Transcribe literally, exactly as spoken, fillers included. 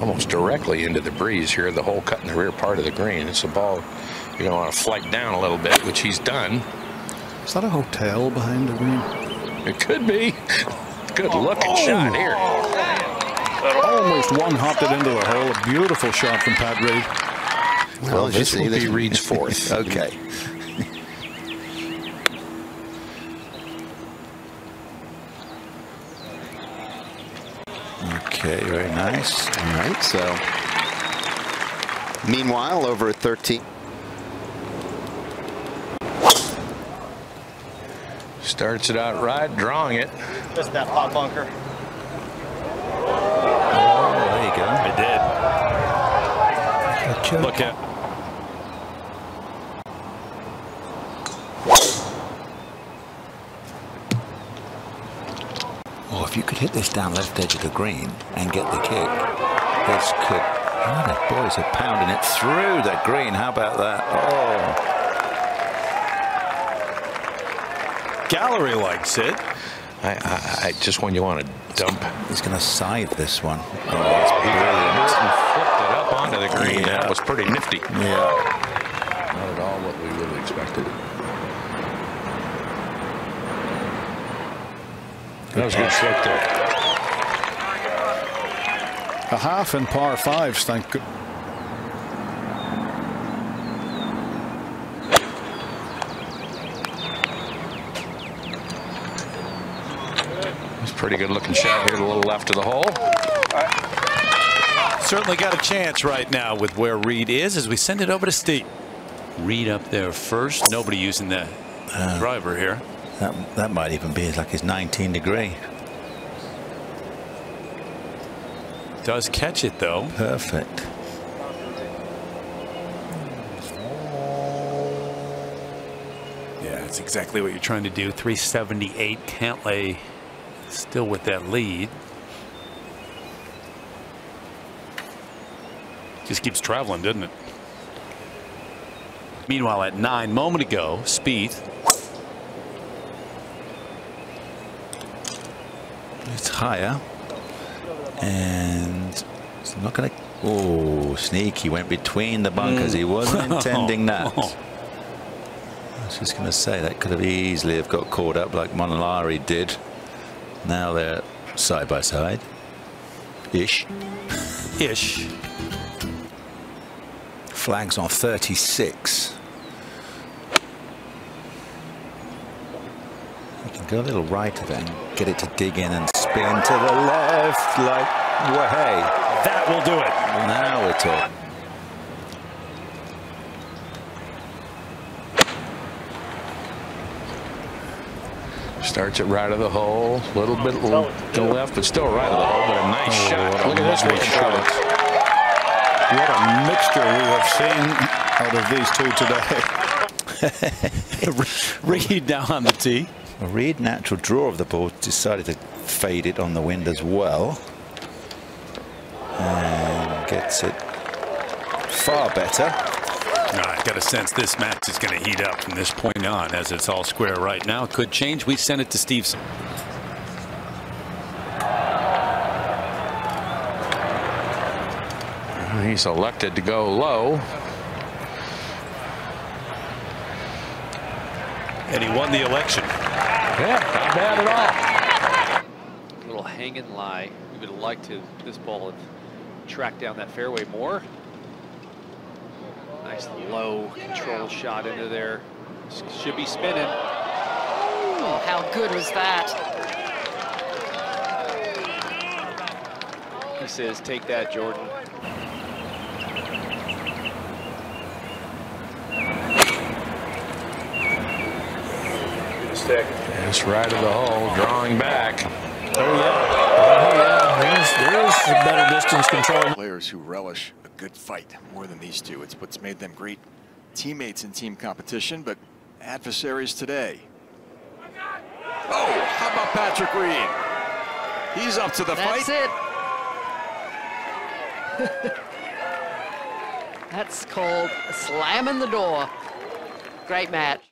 almost directly into the breeze here, the hole cut in the rear part of the green. It's a ball you're going to want to flight down a little bit, which he's done. Is that a hotel behind the green? It could be. Good looking oh. shot here. Almost one hopped it into the hole. A beautiful shot from Pat Reed. Well, well this will be Reed's fourth. Okay. Okay, very nice. All right, so meanwhile, over at thirteen. Starts it out right, drawing it. Just that pot bunker. Oh, there you go. It did. Look at. Well, if you could hit this down left edge of the green and get the kick, this could. Oh, the boys are pounding it through the green. How about that? Oh. Gallery likes it. I, I, I just when you want to dump. He's going to side this one. Oh, that's brilliant. He flipped it up onto the green. Yeah. That was pretty nifty. Yeah. Not at all what we would have expected. That was a good stroke there. A half in par fives, thank goodness. Pretty good looking shot here to the little left of the hole. Right. Certainly got a chance right now with where Reed is as we send it over to Steve. Reed up there first. Nobody using the uh, driver here. That, that might even be like his nineteen degree. Does catch it though. Perfect. Yeah, that's exactly what you're trying to do. three seventy-eight Cantlay. Still with that lead. Just keeps traveling, doesn't it? Meanwhile, at nine, moment ago, Spieth. It's higher. And it's not going to. Oh, sneaky. Went between the bunkers. Mm. He wasn't intending that. Oh. I was just going to say that could have easily have got caught up like Monolari did. Now they're side by side. Ish. Ish. Flags on thirty-six. You can go a little right of it and get it to dig in and spin to the left like, well, hey. That will do it. Now we're talking. Starts it right of the hole, a little bit to the left, but still right of the hole. But a nice oh, shot. Look at this one. What a mixture we have seen out of these two today. Reed down on the tee. A Reed natural draw of the ball decided to fade it on the wind as well, and gets it far better. No, I've got a sense this match is going to heat up from this point on, as it's all square right now. Could change. We sent it to Steveson. He's elected to go low. And he won the election. Yeah, not bad at all. A little hang and lie. We would have liked to, this ball, have tracked down that fairway more. Nice low control shot into there. Should be spinning. Ooh, how good was that? He says, take that, Jordan. It's right of the hole, drawing back. Oh, yeah. There's the better distance control. Players who relish good fight more than these two. It's what's made them great teammates in team competition, but adversaries today. Oh, how about Patrick Reed? He's up to the fight. That's it. That's called slamming the door. Great match.